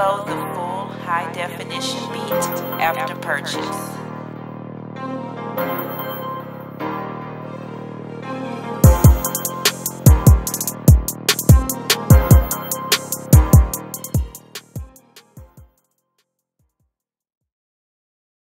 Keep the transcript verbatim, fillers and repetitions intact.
Download the full high-definition beat after purchase.